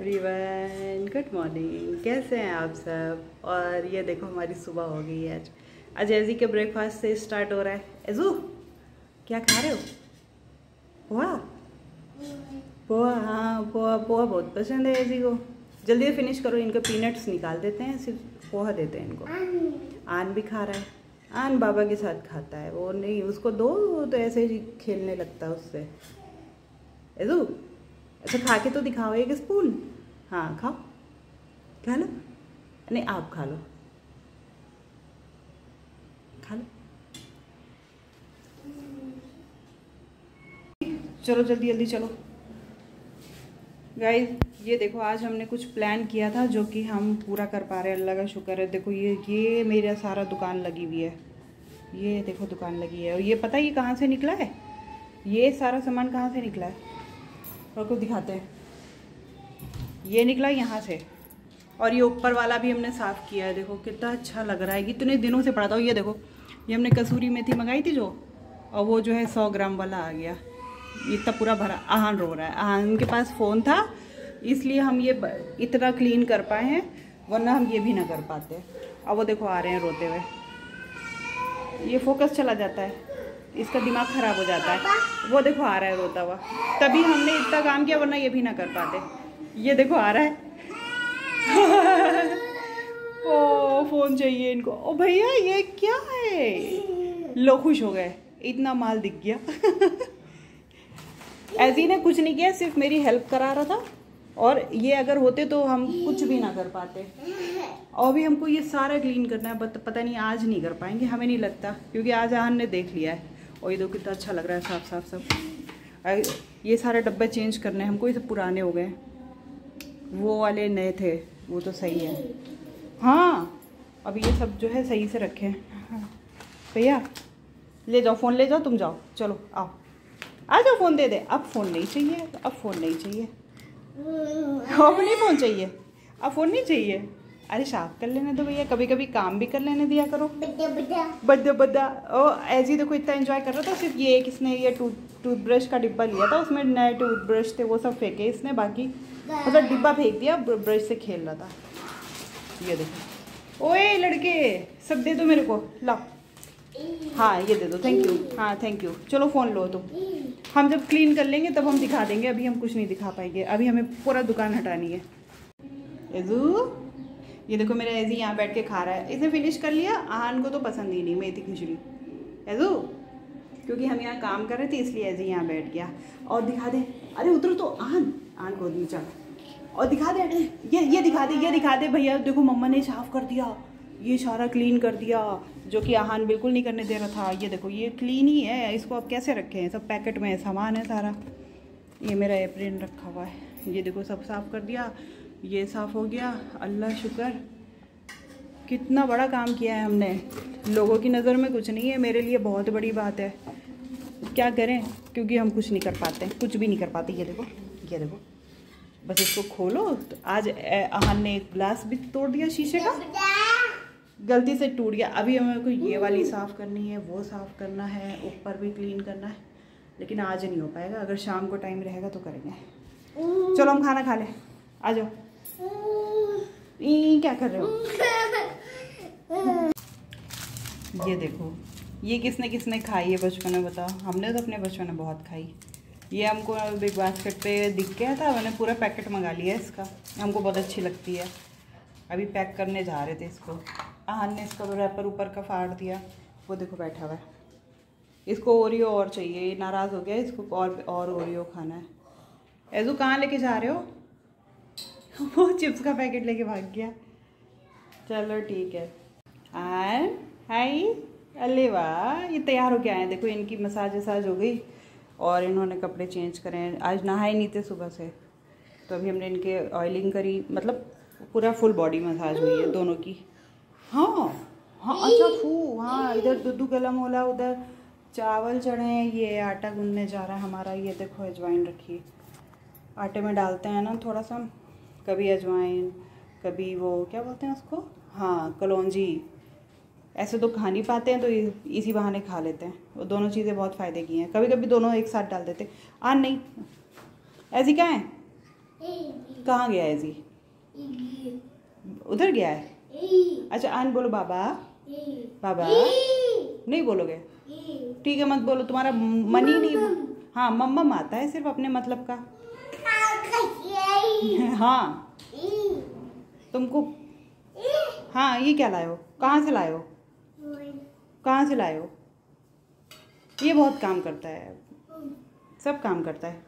Everyone, good morning. कैसे हैं आप सब? और ये देखो हमारी सुबह हो गई है। आज ऐज़ी के ब्रेकफास्ट से स्टार्ट हो रहा है। ऐज़ू क्या खा रहे हो? पोहा। पोहा, हाँ पोहा। पोहा बहुत पसंद है ऐज़ी को। जल्दी फिनिश करो। इनको पीनट्स निकाल देते हैं, सिर्फ पोहा देते हैं इनको। आन भी खा रहा है। आन बाबा के साथ खाता है वो, नहीं उसको दो तो ऐसे ही खेलने लगता है उससे। ऐज़ू अच्छा खा के तो दिखाओ एक स्पून। हाँ खाओ, खा लो। नहीं आप खा लो, खा लो। चलो जल्दी जल्दी चलो। गाइस ये देखो आज हमने कुछ प्लान किया था जो कि हम पूरा कर पा रहे हैं, अल्लाह का शुक्र है। देखो ये मेरा सारा दुकान लगी हुई है। ये देखो दुकान लगी है। और ये पता है ये कहाँ से निकला है? ये सारा सामान कहाँ से निकला है? आपको दिखाते हैं। ये निकला यहाँ से। और ये ऊपर वाला भी हमने साफ़ किया है। देखो कितना अच्छा लग रहा है, कितने दिनों से पड़ा था। ये देखो ये हमने कसूरी मेथी मंगाई थी जो, और वो जो है 100 ग्राम वाला आ गया। इतना पूरा भरा। आहान रो रहा है। आहान के पास फ़ोन था इसलिए हम ये इतना क्लीन कर पाए हैं, वरना हम ये भी ना कर पाते। अब वो देखो आ रहे हैं रोते हुए। ये फोकस चला जाता है, इसका दिमाग ख़राब हो जाता है। वो देखो आ रहा है रोता हुआ। तभी हमने इतना काम किया, वरना ये भी ना कर पाते। ये देखो आ रहा है। ओ फोन चाहिए इनको। ओ भैया ये क्या है? लो खुश हो गए, इतना माल दिख गया। ऐज़ी ने कुछ नहीं किया, सिर्फ मेरी हेल्प करा रहा था। और ये अगर होते तो हम कुछ भी ना कर पाते। और भी हमको ये सारा क्लीन करना है, पता नहीं आज नहीं कर पाएंगे, हमें नहीं लगता, क्योंकि आज आहान ने देख लिया है। और ये देखो कितना अच्छा लग रहा है, साफ साफ सब। ये सारे डब्बे चेंज करने हैं हमको, ये सब पुराने हो गए। वो वाले नए थे, वो तो सही है। हाँ अब ये सब जो है सही से रखें। भैया ले जाओ फ़ोन, ले जाओ तुम, जाओ चलो आओ, आ जाओ फ़ोन दे दे। अब फ़ोन नहीं चाहिए, अब फ़ोन नहीं चाहिए, अब नहीं फ़ोन चाहिए, अब फ़ोन नहीं चाहिए। अरे साफ कर लेने दो भैया, कभी कभी काम भी कर लेने दिया करो। बद्दा बद्दा। ओ ऐज़ी देखो इतना एंजॉय कर रहा था। सिर्फ ये किसने ये टूथब्रश का डिब्बा लिया था, उसमें नए टूथब्रश थे, वो सब फेंके इसने। बाकी मतलब डिब्बा फेंक दिया, ब्रश से खेल रहा था। ये देखो। ओए लड़के सब दे दो मेरे को, लाओ। हाँ ये दे दो, थैंक यू। हाँ थैंक यू। चलो फ़ोन लो तुम, हम जब क्लीन कर लेंगे तब हम दिखा देंगे। अभी हम कुछ नहीं दिखा पाएंगे, अभी हमें पूरा दुकान हटानी है। ऐज़ू ये देखो मेरा ऐज़ी यहाँ बैठ के खा रहा है। इसे फिनिश कर लिया। आहान को तो पसंद ही नहीं मेथी खिचड़ी। ऐज़ू क्योंकि हम यहाँ काम कर रहे थे इसलिए ऐज़ी यहाँ बैठ गया। और दिखा दे। अरे उतरो तो आहान, आहान गोद में चल। और दिखा दे, ये दिखा दे, ये दिखा दे। भैया देखो मम्मा ने साफ कर दिया, ये सारा क्लीन कर दिया, जो कि आहान बिल्कुल नहीं करने दे रहा था। ये देखो ये क्लीन ही है, इसको आप कैसे रखें? सब पैकेट में सामान है सारा। ये मेरा एप्रिन रखा हुआ है। ये देखो सब साफ़ कर दिया, ये साफ़ हो गया, अल्लाह शुक्र। कितना बड़ा काम किया है हमने। लोगों की नज़र में कुछ नहीं है, मेरे लिए बहुत बड़ी बात है। क्या करें क्योंकि हम कुछ नहीं कर पाते, कुछ भी नहीं कर पाते। ये देखो, ये देखो, बस इसको खोलो। तो आज आहान ने एक ग्लास भी तोड़ दिया शीशे का, गलती से टूट गया। अभी हमें को ये वाली साफ़ करनी है, वो साफ़ करना है, ऊपर भी क्लीन करना है, लेकिन आज नहीं हो पाएगा। अगर शाम को टाइम रहेगा तो करेंगे। चलो हम खाना खा लें, आ जाओ। क्या कर रहे हो? ये देखो ये किसने किसने खाई है बचपन में, बताओ। हमने तो अपने बचपन में बहुत खाई। ये हमको बिग बास्केट पे दिख गया था, मैंने पूरा पैकेट मंगा लिया इसका, हमको बहुत अच्छी लगती है। अभी पैक करने जा रहे थे इसको, आहान ने इसका रैपर ऊपर का फाड़ दिया। वो देखो बैठा हुआ है। इसको ओरियो और चाहिए, नाराज़ हो गया, इसको और ओरियो खाना है। ऐज़ू कहाँ लेके जा रहे हो? वो चिप्स का पैकेट लेके भाग गया। चलो ठीक है। आन हाय, अरे वाह ये तैयार हो के आए। देखो इनकी मसाज वसाज हो गई और इन्होंने कपड़े चेंज करे। आज नहाए नहीं थे सुबह से, तो अभी हमने इनके ऑयलिंग करी, मतलब पूरा फुल बॉडी मसाज हुई है दोनों की। हाँ हाँ अच्छा फू। हाँ इधर दूध गलम होला, उधर चावल चढ़े। ये आटा गूंदने जा रहा है हमारा। ये देखो अजवाइन रखी, आटे में डालते हैं ना थोड़ा सा, कभी अजवाइन कभी वो क्या बोलते हैं उसको, हाँ कलौंजी। ऐसे तो खा नहीं पाते हैं तो इसी बहाने खा लेते हैं। वो दोनों चीज़ें बहुत फ़ायदे की हैं। कभी कभी दोनों एक साथ डाल देते। आ नहीं ऐसी क्या है? कहाँ गया है? जी उधर गया है। अच्छा आन बोलो बाबा। बाबा नहीं बोलोगे? ठीक है मत बोलो, तुम्हारा मन ही नहीं। हाँ मम्मा आता है सिर्फ अपने मतलब का। हाँ तुमको। हाँ ये क्या लाए हो? कहाँ से लाए हो? कहाँ से लाए हो? ये बहुत काम करता है, सब काम करता है।